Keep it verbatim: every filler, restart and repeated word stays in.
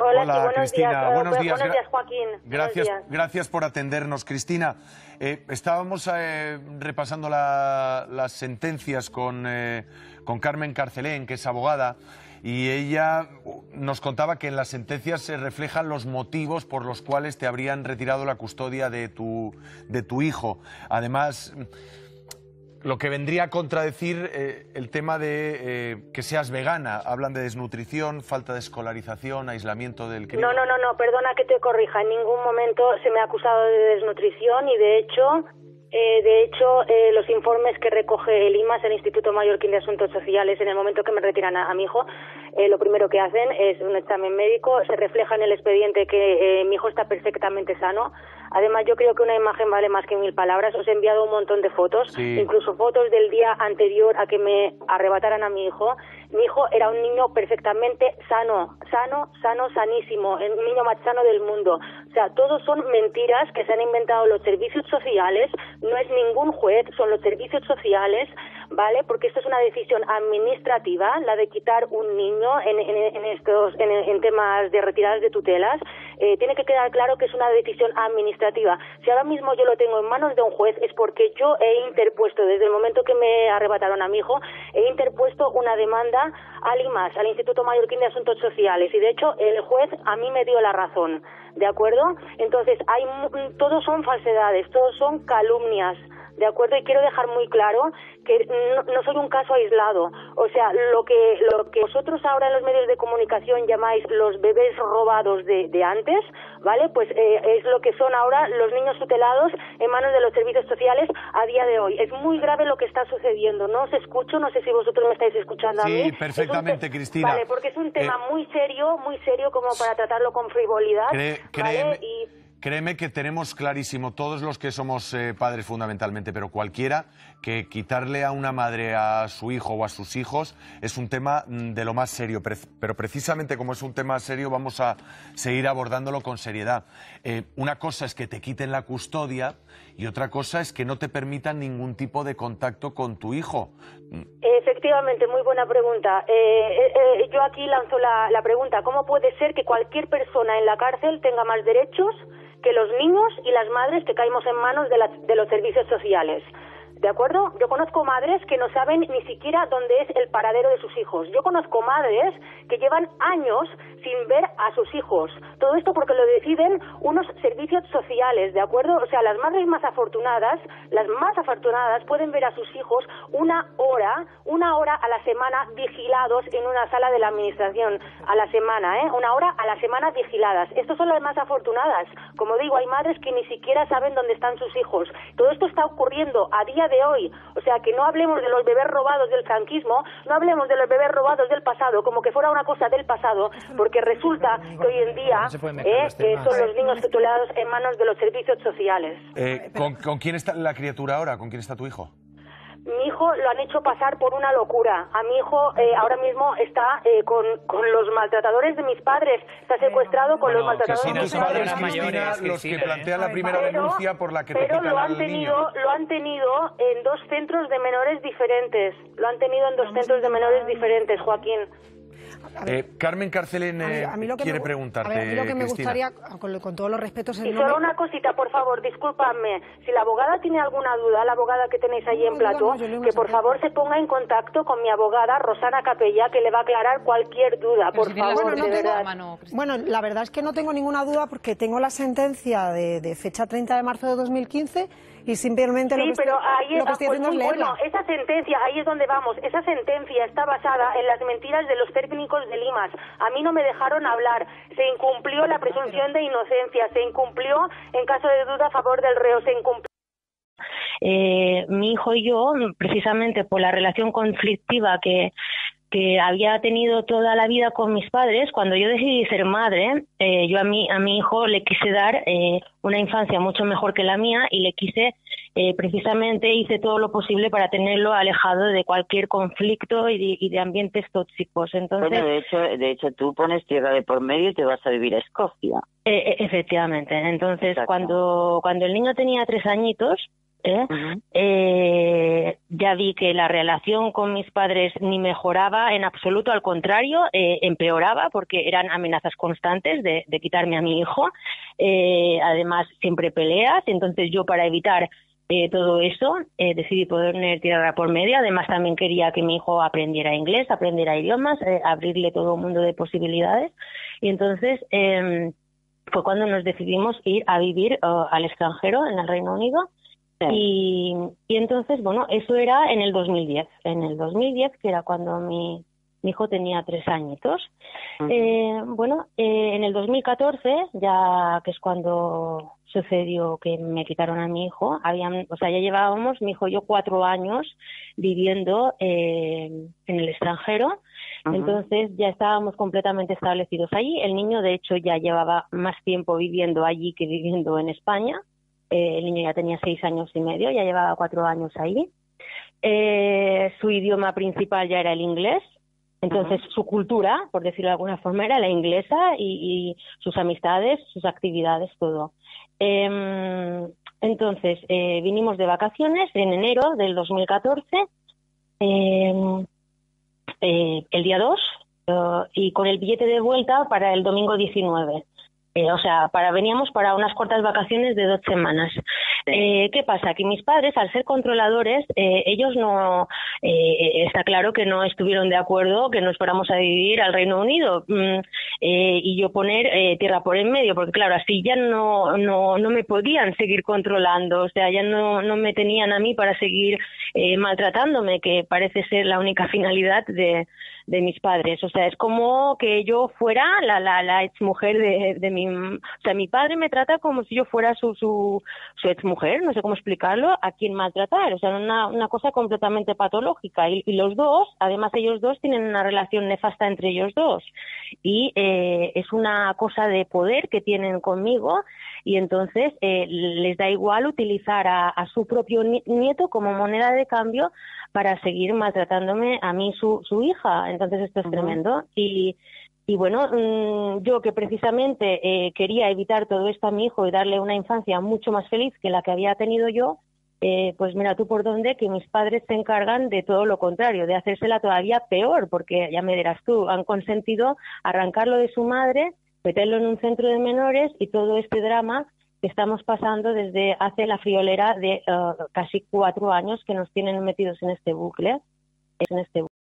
Hola, Hola sí, buenos Cristina. Días. Buenos, buenos días, buenos días Joaquín. Gracias, días. gracias por atendernos, Cristina. Eh, estábamos eh, repasando la, las sentencias con, eh, con Carmen Carcelén, que es abogada, y ella nos contaba que en las sentencias se reflejan los motivos por los cuales te habrían retirado la custodia de tu, de tu hijo. Además, lo que vendría a contradecir eh, el tema de eh, que seas vegana. Hablan de desnutrición, falta de escolarización, aislamiento del crío. No, no, no, no, perdona que te corrija. En ningún momento se me ha acusado de desnutrición y de hecho, eh, de hecho eh, los informes que recoge el I M A S, el Instituto Mallorquín de Asuntos Sociales, en el momento que me retiran a, a mi hijo, eh, lo primero que hacen es un examen médico, se refleja en el expediente que eh, mi hijo está perfectamente sano. Además, yo creo que una imagen vale más que mil palabras. Os he enviado un montón de fotos, sí. incluso fotos del día anterior a que me arrebataran a mi hijo. Mi hijo era un niño perfectamente sano, sano, sano, sanísimo, el niño más sano del mundo. O sea, todo son mentiras que se han inventado los servicios sociales, no es ningún juez, son los servicios sociales, ¿vale? Porque esto es una decisión administrativa, la de quitar un niño en, en, en, estos, en, en temas de retiradas de tutelas. Eh, tiene que quedar claro que es una decisión administrativa. Si ahora mismo yo lo tengo en manos de un juez es porque yo he interpuesto, desde el momento que me arrebataron a mi hijo, he interpuesto una demanda al I M A S, al Instituto Mallorquín de Asuntos Sociales, y de hecho el juez a mí me dio la razón, ¿de acuerdo? Entonces, hay, todos son falsedades, todos son calumnias, ¿de acuerdo? Y quiero dejar muy claro que no, no soy un caso aislado. O sea, lo que, lo que vosotros ahora en los medios de comunicación llamáis los bebés robados de, de antes, ¿vale? Pues eh, es lo que son ahora los niños tutelados en manos de los servicios sociales a día de hoy. Es muy grave lo que está sucediendo. No os escucho, no sé si vosotros me estáis escuchando sí, a mí. Sí, perfectamente, es Cristina. Vale, porque es un tema eh, muy serio, muy serio como para tratarlo con frivolidad, cree, ¿vale? Y... Créeme que tenemos clarísimo, todos los que somos eh, padres fundamentalmente, pero cualquiera, que quitarle a una madre a su hijo o a sus hijos es un tema de lo más serio. Pero precisamente como es un tema serio vamos a seguir abordándolo con seriedad. Eh, una cosa es que te quiten la custodia y otra cosa es que no te permitan ningún tipo de contacto con tu hijo. Efectivamente, muy buena pregunta. Eh, eh, eh, yo aquí lanzo la, la pregunta, ¿cómo puede ser que cualquier persona en la cárcel tenga más derechos que los niños y las madres que caímos en manos de, la, de los servicios sociales? ¿De acuerdo? Yo conozco madres que no saben ni siquiera dónde es el paradero de sus hijos. Yo conozco madres que llevan años sin ver a sus hijos. Todo esto porque lo deciden unos servicios sociales, ¿de acuerdo? O sea, las madres más afortunadas, las más afortunadas pueden ver a sus hijos una hora, una hora a la semana vigilados en una sala de la administración, a la semana, ¿eh? Una hora a la semana vigiladas. Estas son las más afortunadas. Como digo, hay madres que ni siquiera saben dónde están sus hijos. Todo esto está ocurriendo a día de hoy, o sea que no hablemos de los bebés robados del franquismo, no hablemos de los bebés robados del pasado, como que fuera una cosa del pasado, porque resulta que hoy en día eh, eh, son los niños tutelados en manos de los servicios sociales. Eh, ¿con, ¿Con quién está la criatura ahora? ¿Con quién está tu hijo? Mi hijo lo han hecho pasar por una locura. A mi hijo eh, ahora mismo está eh, con, con los maltratadores de mis padres. Está secuestrado con bueno, los maltratadores de mis padres. Son mayores los que plantean la primera pero, denuncia por la que te quitan al niño. Pero lo han tenido en dos centros de menores diferentes. Lo han tenido en dos centros de menores diferentes, Joaquín. Eh, Carmen Carcelén eh, a mí, a mí lo que quiere me, preguntarte, a mí lo que me Cristina. gustaría, con, con todos los respetos... Y solo una cosita, por favor, discúlpame. Si la abogada tiene alguna duda, la abogada que tenéis ahí en plató, que por favor se ponga en contacto con mi abogada, Rosana Capella, que le va a aclarar cualquier duda, por favor. Bueno, la verdad es que no tengo ninguna duda porque tengo la sentencia de, de fecha treinta de marzo de dos mil quince... Y simplemente sí, lo que pero estoy, ahí lo que estoy haciendo es leerla. Bueno, esa sentencia, ahí es donde vamos, esa sentencia está basada en las mentiras de los técnicos del I M A S. A mí no me dejaron hablar, se incumplió la presunción de inocencia, se incumplió en caso de duda a favor del reo, se incumplió. Eh, mi hijo y yo, precisamente por la relación conflictiva que, que había tenido toda la vida con mis padres, cuando yo decidí ser madre, eh, yo a mi, a mi hijo le quise dar eh, una infancia mucho mejor que la mía y le quise, eh, precisamente hice todo lo posible para tenerlo alejado de cualquier conflicto y de, y de ambientes tóxicos. Entonces, bueno, de hecho, de hecho tú pones tierra de por medio y te vas a vivir a Escocia. Eh, efectivamente. Entonces, cuando, cuando el niño tenía tres añitos, ¿eh? Uh-huh. Eh, ya vi que la relación con mis padres ni mejoraba en absoluto, al contrario, eh, empeoraba, porque eran amenazas constantes de, de quitarme a mi hijo, eh, además siempre peleas. Entonces yo, para evitar Eh, todo eso, eh, decidí poner tierra por medio. Además, también quería que mi hijo aprendiera inglés, aprendiera idiomas, eh, abrirle todo un mundo de posibilidades. Y entonces eh, fue cuando nos decidimos ir a vivir uh, al extranjero, en el Reino Unido. Sí. Y, y entonces, bueno, eso era en el dos mil diez. En el dos mil diez, que era cuando mi, mi hijo tenía tres añitos. Uh-huh. Eh, bueno, eh, en el dos mil catorce, ya que es cuando sucedió que me quitaron a mi hijo. Habían, o sea, ya llevábamos, mi hijo y yo, cuatro años viviendo eh, en el extranjero. Uh-huh. Entonces ya estábamos completamente establecidos allí. El niño, de hecho, ya llevaba más tiempo viviendo allí que viviendo en España. Eh, el niño ya tenía seis años y medio, ya llevaba cuatro años allí. Eh, su idioma principal ya era el inglés. Entonces, uh-huh, su cultura, por decirlo de alguna forma, era la inglesa, y, y sus amistades, sus actividades, todo. Eh, entonces, eh, vinimos de vacaciones en enero del dos mil catorce, eh, eh, el día dos, eh, y con el billete de vuelta para el domingo diecinueve. Eh, o sea, para veníamos para unas cortas vacaciones de dos semanas. Eh, ¿Qué pasa? Que mis padres, al ser controladores, eh, ellos no... Eh, está claro que no estuvieron de acuerdo que nos fuéramos a vivir al Reino Unido. Mm, eh, y yo poner eh, tierra por en medio, porque claro, así ya no, no, no me podían seguir controlando. O sea, ya no, no me tenían a mí para seguir eh, maltratándome, que parece ser la única finalidad de... de mis padres. O sea, es como que yo fuera la la, la exmujer de, de mi... O sea, mi padre me trata como si yo fuera su su, su exmujer, no sé cómo explicarlo, a quien maltratar. O sea, una, una cosa completamente patológica. Y, y los dos, además ellos dos, tienen una relación nefasta entre ellos dos. Y eh, es una cosa de poder que tienen conmigo, y entonces eh, les da igual utilizar a, a su propio nieto como moneda de cambio para seguir maltratándome a mí, su, su hija. Entonces esto es, uh-huh, tremendo. Y, y bueno, mmm, yo que precisamente eh, quería evitar todo esto a mi hijo y darle una infancia mucho más feliz que la que había tenido yo, eh, pues mira tú por dónde, que mis padres se encargan de todo lo contrario, de hacérsela todavía peor, porque ya me dirás tú, han consentido arrancarlo de su madre, meterlo en un centro de menores y todo este drama que estamos pasando desde hace la friolera de uh, casi cuatro años que nos tienen metidos en este bucle, en este bucle.